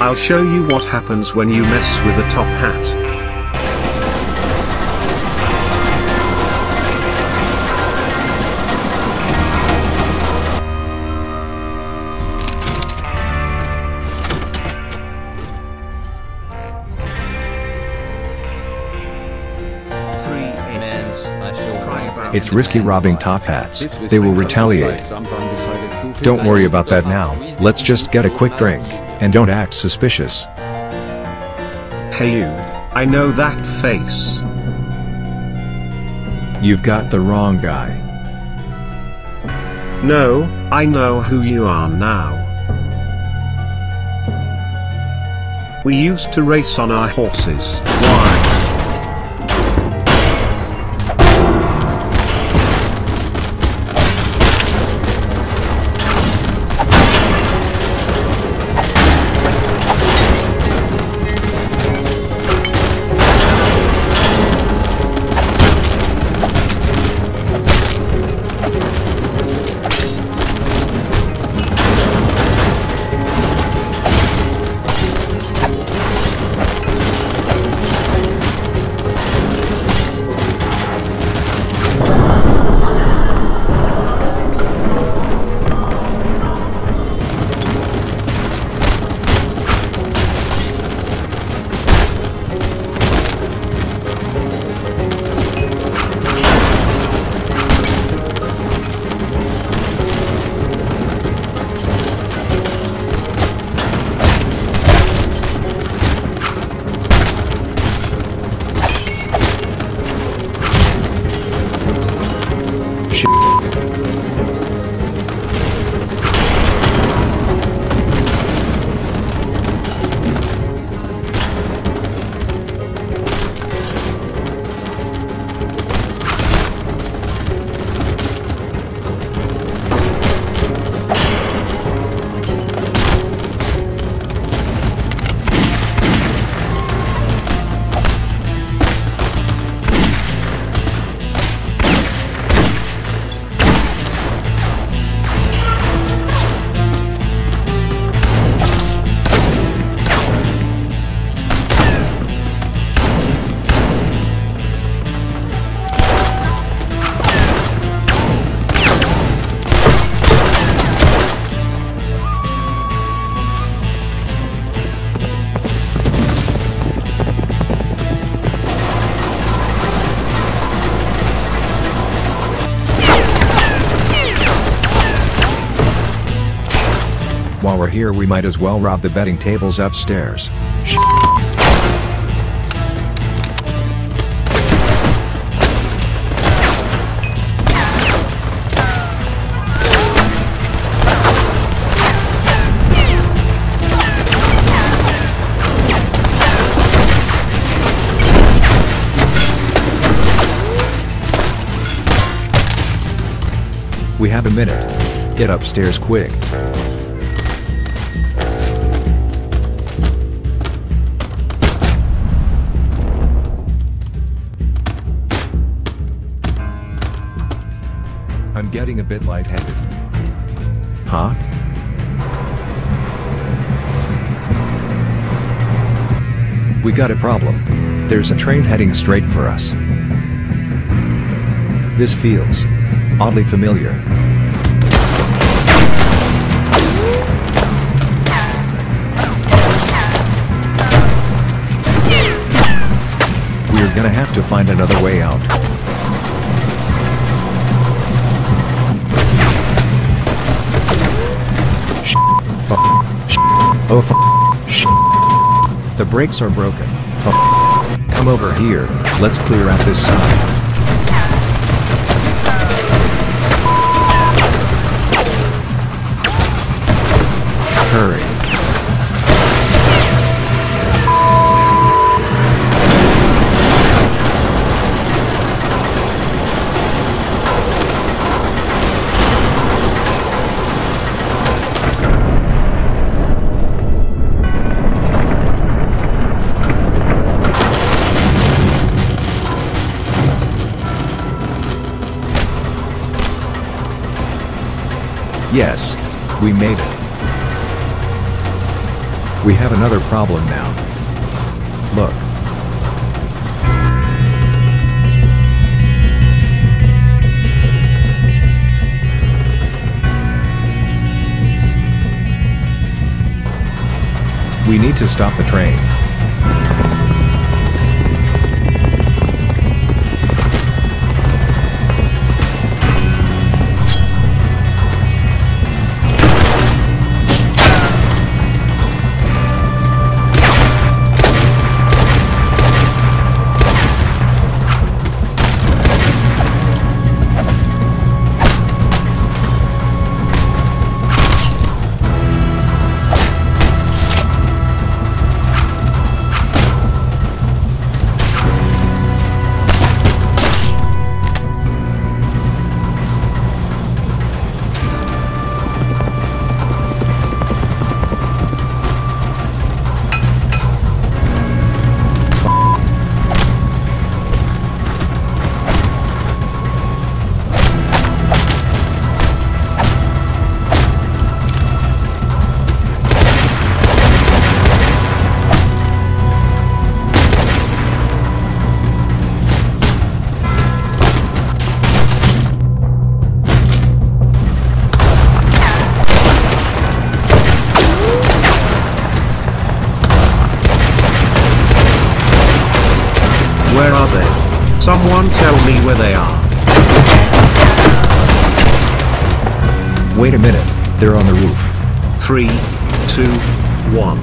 I'll show you what happens when you mess with a top hat. It's risky robbing top hats. They will retaliate. Don't worry about that now. Let's just get a quick drink. And don't act suspicious. Hey you. I know that face. You've got the wrong guy. No, I know who you are now. We used to race on our horses. Why? While we're here, we might as well rob the betting tables upstairs. We have a minute. Get upstairs quick. I'm getting a bit lightheaded. Huh? We got a problem. There's a train heading straight for us. This feels oddly familiar. We're gonna have to find another way out. Oh f***, shit. The brakes are broken, f***. Come over here, let's clear out this side. Hurry. Yes, we made it. We have another problem now. Look. We need to stop the train. Where are they? Someone tell me where they are. Wait a minute, they're on the roof. 3, 2, 1.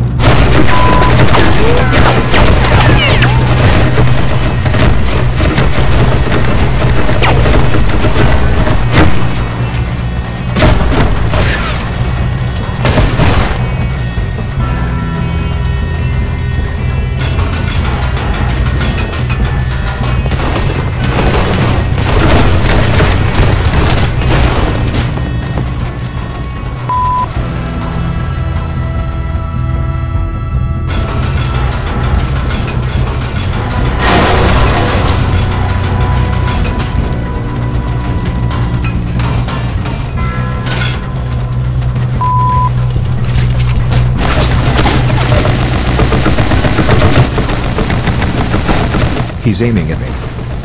He's aiming at me.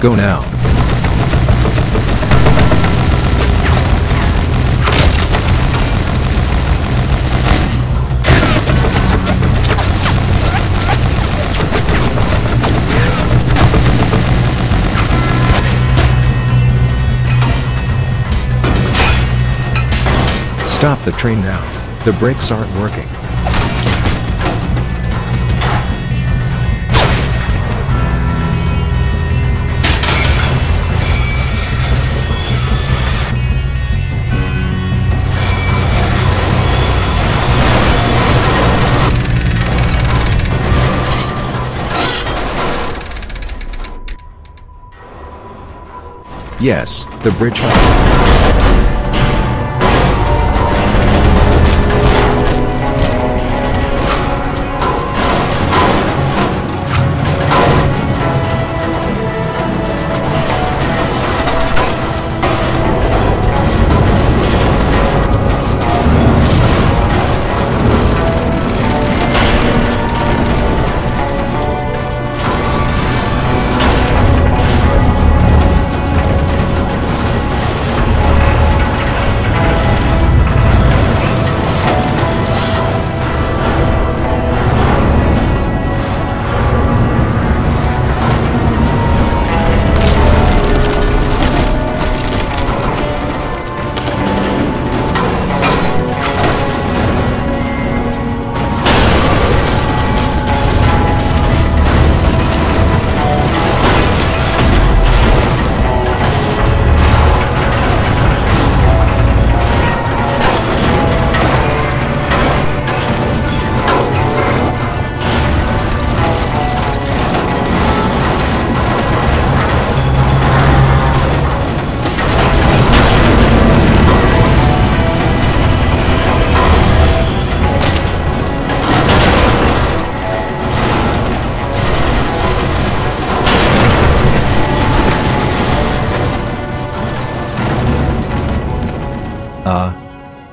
Go now. Stop the train now. The brakes aren't working. Yes, the bridge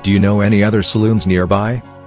Do you know any other saloons nearby?